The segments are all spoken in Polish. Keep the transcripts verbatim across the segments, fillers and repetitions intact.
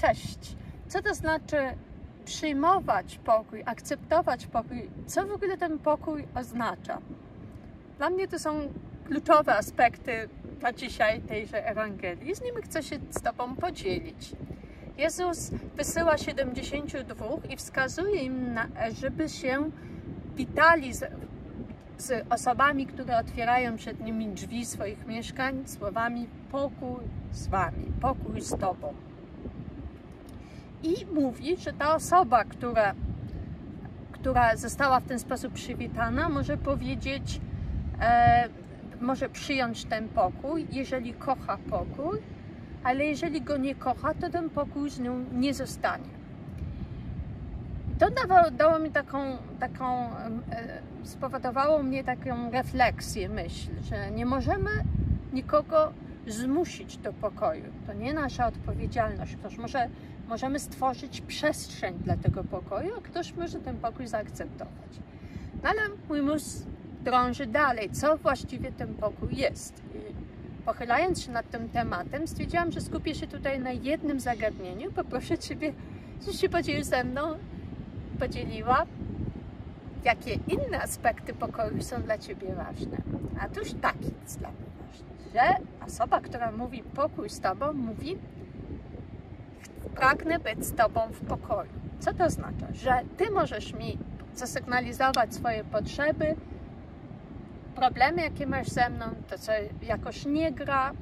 Cześć. Co to znaczy przyjmować pokój, akceptować pokój? Co w ogóle ten pokój oznacza? Dla mnie to są kluczowe aspekty dla dzisiaj tejże Ewangelii. Z nimi chcę się z Tobą podzielić. Jezus wysyła siedemdziesięciu dwóch i wskazuje im, na, żeby się witali z, z osobami, które otwierają przed nimi drzwi swoich mieszkań, słowami pokój z Wami, pokój z Tobą. I mówi, że ta osoba, która, która została w ten sposób przywitana, może powiedzieć, e, może przyjąć ten pokój, jeżeli kocha pokój, ale jeżeli go nie kocha, to ten pokój z nią nie zostanie. To dawało, dało mi taką, taką, spowodowało mnie taką refleksję, myśl, że nie możemy nikogo zmusić do pokoju. To nie nasza odpowiedzialność. Ktoś może, możemy stworzyć przestrzeń dla tego pokoju, a ktoś może ten pokój zaakceptować. No ale mój mózg drąży dalej, co właściwie ten pokój jest. Pochylając się nad tym tematem, stwierdziłam, że skupię się tutaj na jednym zagadnieniu. Poproszę Ciebie, żebyś się podzielił ze mną, podzieliła, jakie inne aspekty pokoju są dla Ciebie ważne. A tuż taki jest dla mnie ważny, że osoba, która mówi pokój z Tobą, mówi pragnę być z Tobą w pokoju. Co to oznacza? Że Ty możesz mi zasygnalizować swoje potrzeby, problemy, jakie masz ze mną, to co jakoś nie gra,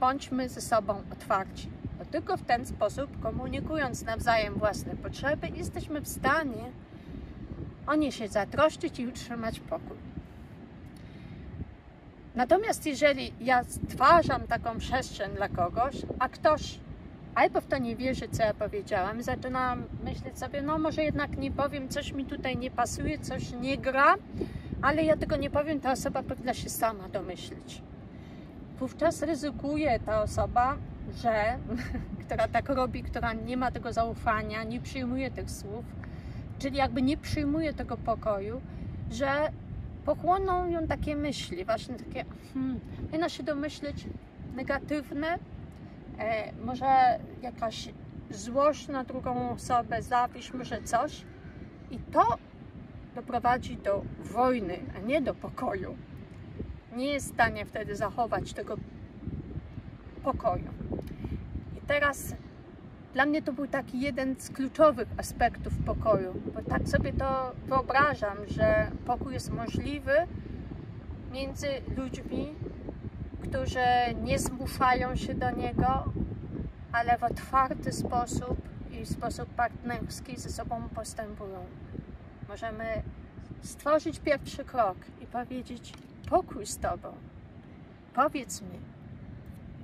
bądźmy ze sobą otwarci. Bo tylko w ten sposób, komunikując nawzajem własne potrzeby, jesteśmy w stanie o nie się zatroszczyć i utrzymać pokój. Natomiast jeżeli ja stwarzam taką przestrzeń dla kogoś, a ktoś albo w to nie wierzy, co ja powiedziałam, zaczynam myśleć sobie, no może jednak nie powiem, coś mi tutaj nie pasuje, coś nie gra, ale ja tego nie powiem, ta osoba powinna się sama domyślić. Wówczas ryzykuje ta osoba, że, która tak robi, która nie ma tego zaufania, nie przyjmuje tych słów, czyli jakby nie przyjmuje tego pokoju, że pochłoną ją takie myśli, właśnie takie, hmm, powinna się domyślić, negatywne, e, może jakaś złość na drugą osobę, zawiść, może coś. I to doprowadzi do wojny, a nie do pokoju. Nie jest w stanie wtedy zachować tego pokoju. I teraz dla mnie to był taki jeden z kluczowych aspektów pokoju, bo tak sobie to wyobrażam, że pokój jest możliwy między ludźmi, którzy nie zmuszają się do niego, ale w otwarty sposób i sposób partnerski ze sobą postępują. Możemy stworzyć pierwszy krok i powiedzieć pokój z Tobą, powiedz mi,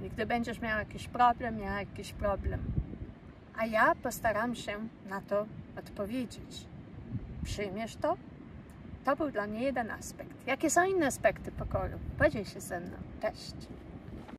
gdy będziesz miał jakiś problem, miał jakiś problem, a ja postaram się na to odpowiedzieć. Przyjmiesz to? To był dla mnie jeden aspekt. Jakie są inne aspekty pokoju? Podziel się ze mną. Cześć.